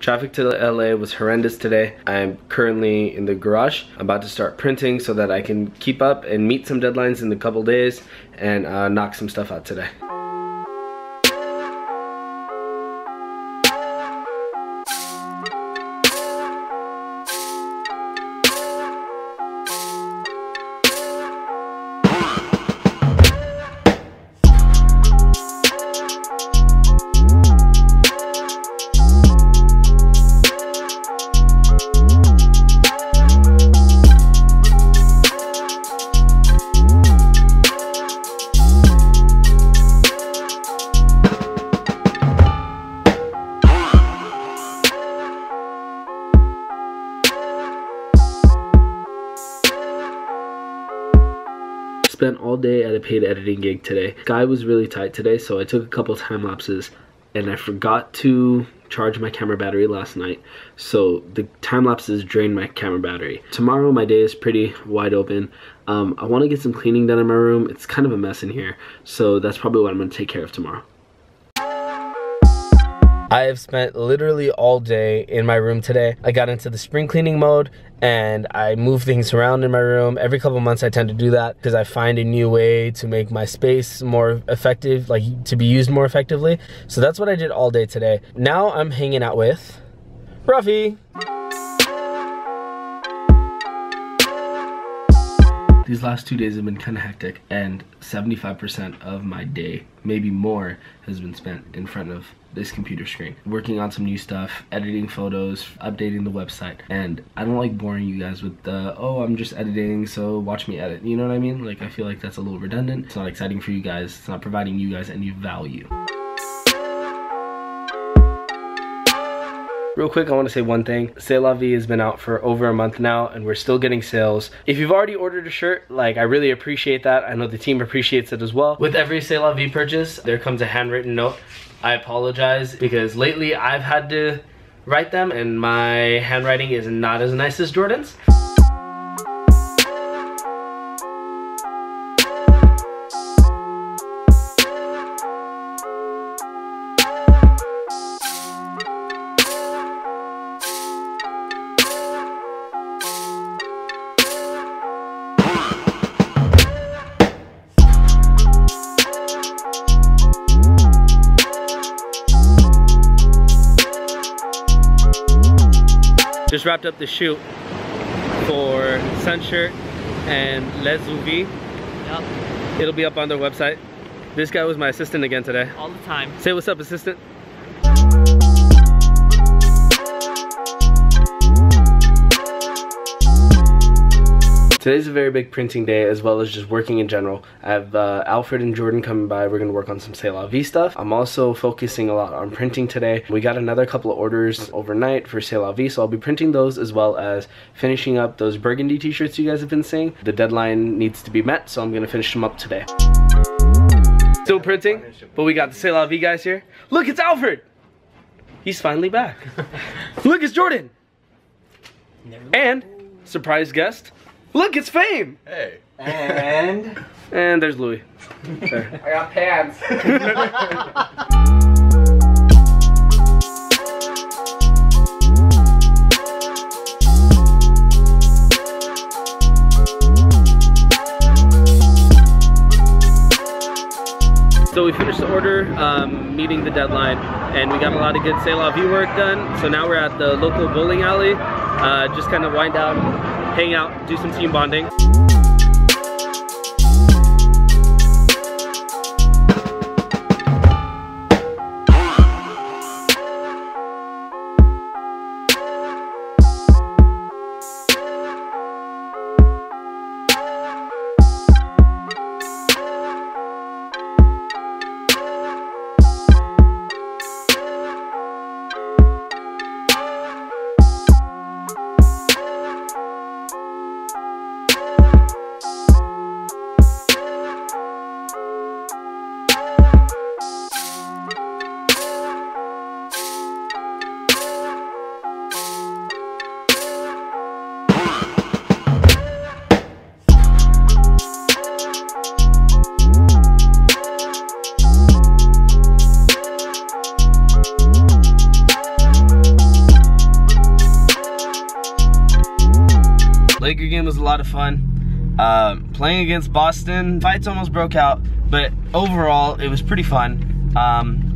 Traffic to LA was horrendous today. I'm currently in the garage. I'm about to start printing so that I can keep up and meet some deadlines in a couple days and knock some stuff out today. Spent all day at a paid editing gig today. Sky was really tight today, so I took a couple time lapses, and I forgot to charge my camera battery last night, so the time lapses drained my camera battery. Tomorrow my day is pretty wide open. I want to get some cleaning done in my room. It's kind of a mess in here, so that's probably what I'm going to take care of tomorrow. I have spent literally all day in my room today. I got into the spring cleaning mode and I move things around in my room. Every couple months I tend to do that because I find a new way to make my space more effective, like to be used more effectively. So that's what I did all day today. Now I'm hanging out with Ruffy. These last 2 days have been kind of hectic, and 75% of my day, maybe more, has been spent in front of this computer screen. Working on some new stuff, editing photos, updating the website, and I don't like boring you guys with the, oh, I'm just editing, so watch me edit. You know what I mean? Like, I feel like that's a little redundant. It's not exciting for you guys. It's not providing you guys any value. Real quick, I want to say one thing. SayLaaVie has been out for over a month now, and we're still getting sales. If you've already ordered a shirt, like, I really appreciate that. I know the team appreciates it as well. With every SayLaaVie purchase, there comes a handwritten note. I apologize because lately I've had to write them, and my handwriting is not as nice as Jordan's. Just wrapped up the shoot for Sunshirt and SayLaaVie. Yep. It'll be up on their website. This guy was my assistant again today. All the time. Say what's up, assistant. Today's a very big printing day, as well as just working in general. I have Alfred and Jordan coming by. We're gonna work on some SayLaaVie stuff. I'm also focusing a lot on printing today. We got another couple of orders overnight for SayLaaVie, so I'll be printing those, as well as finishing up those burgundy t-shirts you guys have been seeing. The deadline needs to be met, so I'm gonna finish them up today. Still printing, but we got the SayLaaVie guys here. Look, it's Alfred! He's finally back. Look, it's Jordan! And, surprise guest, look, it's Fame! Hey. And there's Louis. There. I got pants. So we finished the order, meeting the deadline, and we got a lot of good SayLaaVie work done. So now we're at the local bowling alley, just kind of wind down, hang out, do some team bonding. game was a lot of fun. Playing against Boston, fights almost broke out, but overall, it was pretty fun.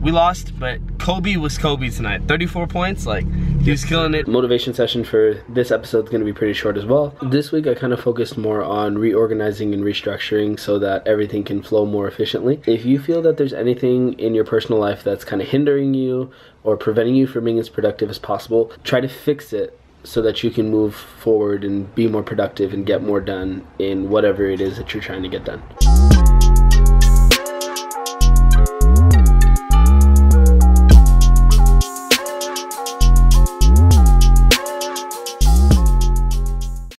We lost, but Kobe was Kobe tonight. 34 points, like, he was killing it. Motivation session for this episode is going to be pretty short as well. This week, I kind of focused more on reorganizing and restructuring so that everything can flow more efficiently. If you feel that there's anything in your personal life that's kind of hindering you or preventing you from being as productive as possible, try to fix it so that you can move forward and be more productive and get more done in whatever it is that you're trying to get done.